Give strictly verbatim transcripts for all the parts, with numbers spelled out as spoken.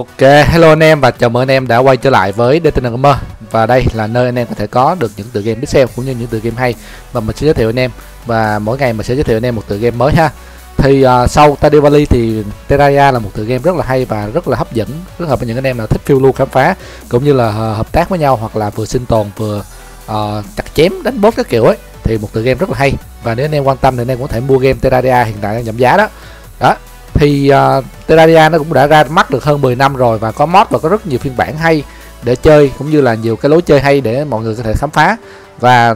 Ok, hello anh em và chào mừng anh em đã quay trở lại với đê tê en Gamer. Và đây là nơi anh em có thể có được những tựa game pixel cũng như những tựa game hay mà mình sẽ giới thiệu anh em. Và mỗi ngày mình sẽ giới thiệu anh em một tựa game mới ha. Thì uh, sau Stardew Valley thì Terraria là một tựa game rất là hay và rất là hấp dẫn, rất hợp với những anh em nào thích phiêu lưu khám phá cũng như là uh, hợp tác với nhau, hoặc là vừa sinh tồn vừa uh, chặt chém đánh boss các kiểu ấy. Thì một tựa game rất là hay, và nếu anh em quan tâm thì anh em cũng có thể mua game Terraria, hiện tại đang giảm giá đó. Đó. Thì uh, Terraria nó cũng đã ra mắt được hơn mười năm rồi, và có mod và có rất nhiều phiên bản hay để chơi, cũng như là nhiều cái lối chơi hay để mọi người có thể khám phá. Và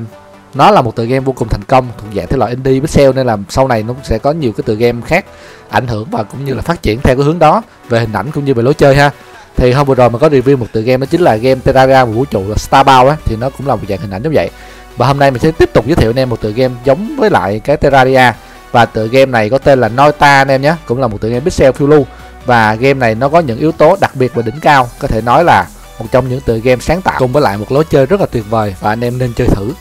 nó là một tựa game vô cùng thành công thuộc dạng thể loại indie pixel, nên là sau này nó cũng sẽ có nhiều cái tựa game khác ảnh hưởng và cũng như là phát triển theo cái hướng đó về hình ảnh cũng như về lối chơi ha. Thì hôm vừa rồi mình có review một tựa game, đó chính là game Terraria vũ trụ là Starbound ấy, thì nó cũng là một dạng hình ảnh như vậy. Và hôm nay mình sẽ tiếp tục giới thiệu anh em một tựa game giống với lại cái Terraria, và tựa game này có tên là Noita anh em nhé, cũng là một tựa game pixel phiêu lưu. Và game này nó có những yếu tố đặc biệt và đỉnh cao, có thể nói là một trong những tựa game sáng tạo cùng với lại một lối chơi rất là tuyệt vời, và anh em nên chơi thử.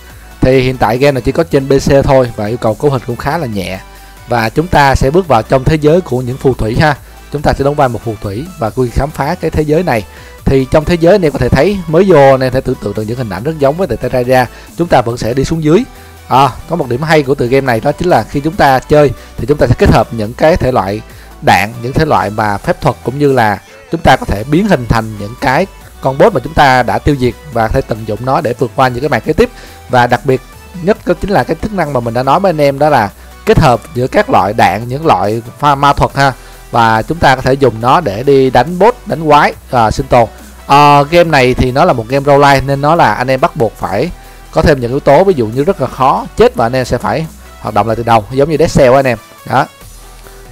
Thì hiện tại game này chỉ có trên pê xê thôi, và yêu cầu cấu hình cũng khá là nhẹ. Và chúng ta sẽ bước vào trong thế giới của những phù thủy ha. Chúng ta sẽ đóng vai một phù thủy và cùng khám phá cái thế giới này. Thì trong thế giới anh em có thể thấy, mới vô anh em thể tưởng tượng được những hình ảnh rất giống với Terraria. Chúng ta vẫn sẽ đi xuống dưới. À, có một điểm hay của tựa game này đó chính là khi chúng ta chơi thì chúng ta sẽ kết hợp những cái thể loại đạn, những thể loại mà phép thuật, cũng như là chúng ta có thể biến hình thành những cái con boss mà chúng ta đã tiêu diệt và có thể tận dụng nó để vượt qua những cái màn kế tiếp. Và đặc biệt nhất đó chính là cái chức năng mà mình đã nói với anh em, đó là kết hợp giữa các loại đạn, những loại pha ma thuật ha, và chúng ta có thể dùng nó để đi đánh boss, đánh quái, à, sinh tồn. À, game này thì nó là một game roguelike, nên nó là anh em bắt buộc phải có thêm những yếu tố ví dụ như rất là khó chết, và anh em sẽ phải hoạt động lại từ đầu giống như Dead Cell anh em đó.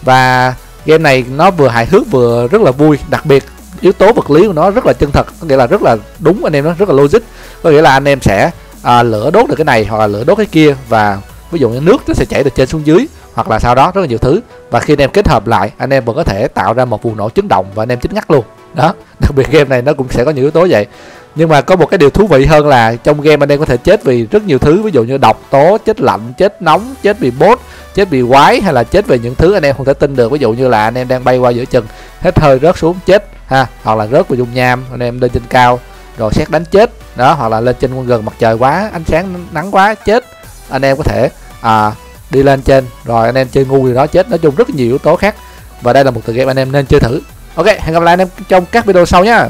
Và game này nó vừa hài hước vừa rất là vui, đặc biệt yếu tố vật lý của nó rất là chân thật, có nghĩa là rất là đúng anh em, nó rất là logic, có nghĩa là anh em sẽ à, lửa đốt được cái này hoặc là lửa đốt cái kia, và ví dụ như nước nó sẽ chảy từ trên xuống dưới, hoặc là sau đó rất là nhiều thứ. Và khi anh em kết hợp lại, anh em vẫn có thể tạo ra một vùng nổ chấn động và anh em chết ngắt luôn đó. Đặc biệt game này nó cũng sẽ có nhiều yếu tố vậy. Nhưng mà có một cái điều thú vị hơn là trong game anh em có thể chết vì rất nhiều thứ, ví dụ như độc tố, chết lạnh, chết nóng, chết vì boss, chết vì quái, hay là chết về những thứ anh em không thể tin được. Ví dụ như là anh em đang bay qua giữa chừng, hết hơi rớt xuống chết ha, hoặc là rớt vào dung nham, anh em lên trên cao rồi sét đánh chết đó, hoặc là lên trên con gần mặt trời quá, ánh sáng nắng quá chết, anh em có thể à, đi lên trên rồi anh em chơi ngu gì đó chết. Nói chung rất nhiều yếu tố khác, và đây là một tựa game anh em nên chơi thử. Ok, hẹn gặp lại anh em trong các video sau nhé.